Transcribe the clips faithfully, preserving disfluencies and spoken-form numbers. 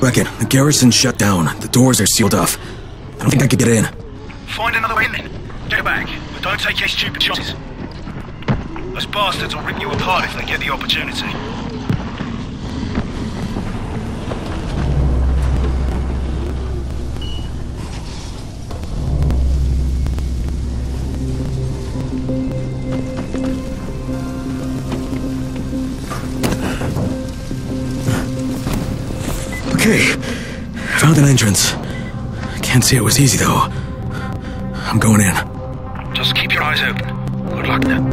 Beckett, the garrison's shut down. The doors are sealed off. I don't think I could get in. Find another way in then. Get back, but don't take your stupid chances. Those bastards will rip you apart if they get the opportunity. Okay, I found an entrance. Can't say it was easy though. I'm going in. Just keep your eyes open. Good luck now.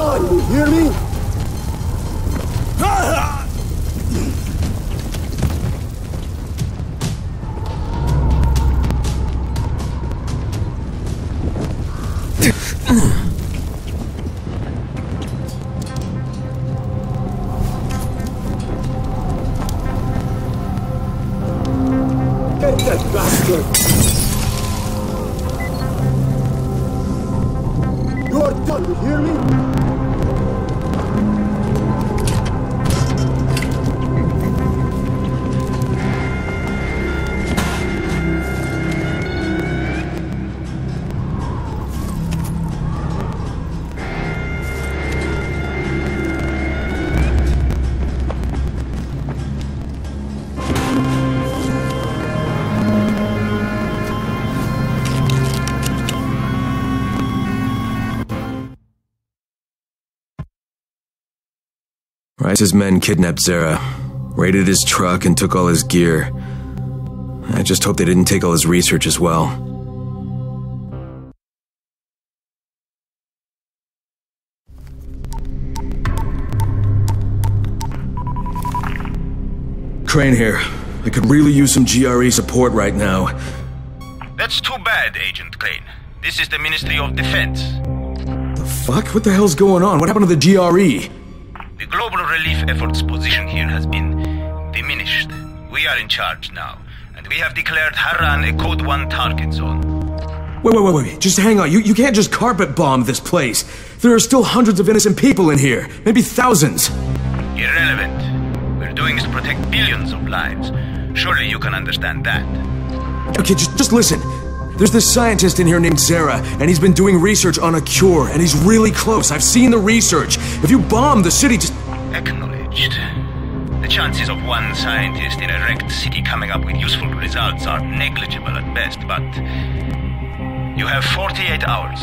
done, you hear me? Get that bastard! You're done, you hear me? Rice's men kidnapped Zara, raided his truck, and took all his gear. I just hope they didn't take all his research as well. Crane here. I could really use some G R E support right now. That's too bad, Agent Crane. This is the Ministry of Defense. The fuck? What the hell's going on? What happened to the G R E? The global relief efforts position here has been diminished. We are in charge now, and we have declared Harran a Code one target zone. Wait, wait, wait, wait, just hang on. You, you can't just carpet bomb this place. There are still hundreds of innocent people in here, maybe thousands. Irrelevant. We're doing this to protect billions of lives. Surely you can understand that. Okay, just, just listen. There's this scientist in here named Zara, and he's been doing research on a cure, and he's really close. I've seen the research. If you bomb the city, just... Acknowledged. The chances of one scientist in a wrecked city coming up with useful results are negligible at best, but... You have forty-eight hours.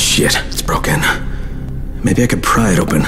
Shit, it's broken. Maybe I could pry it open.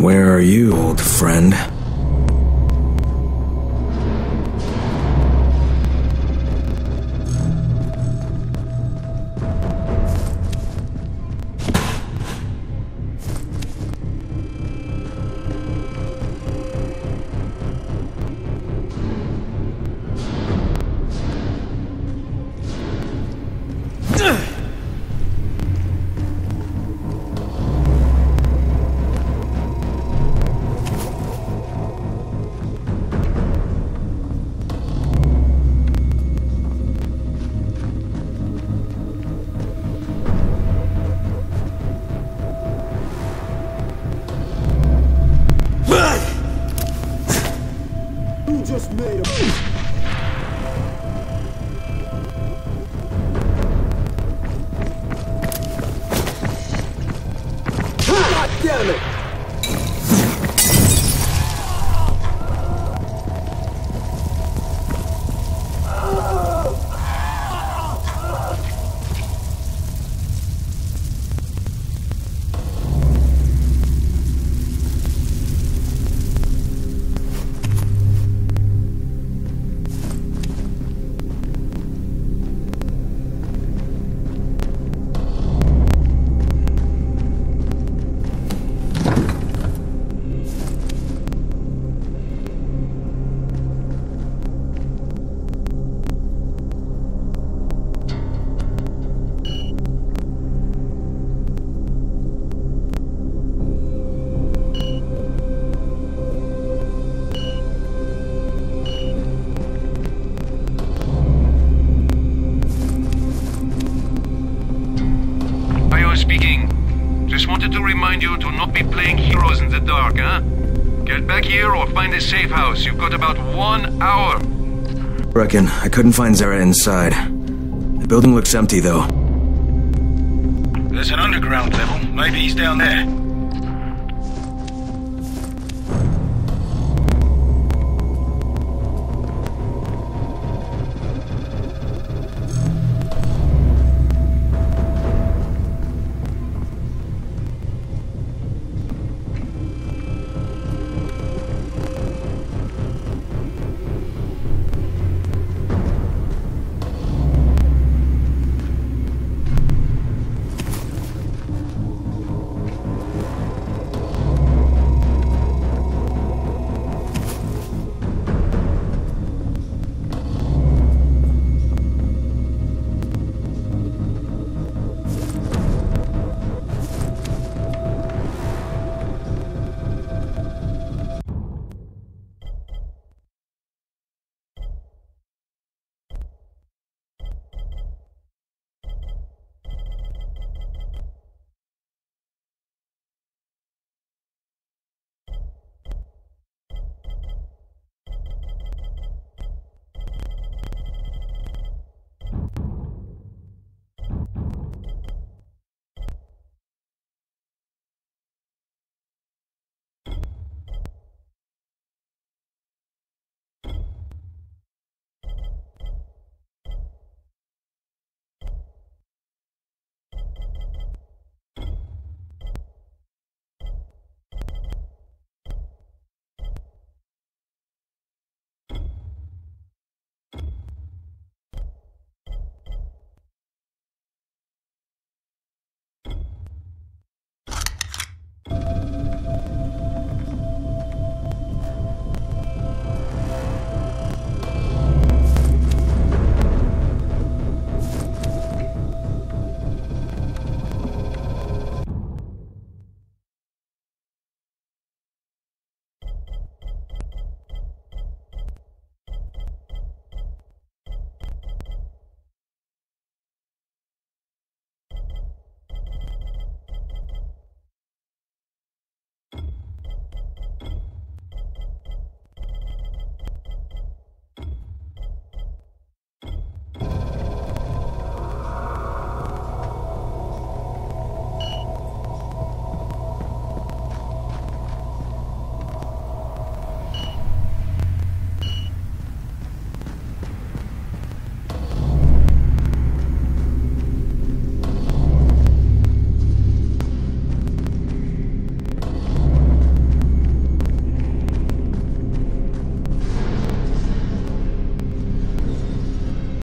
Where are you, old friend? You to not be playing heroes in the dark, huh? Get back here or find a safe house. You've got about one hour. Reckon. I couldn't find Zara inside. The building looks empty, though. There's an underground level. Maybe he's down there.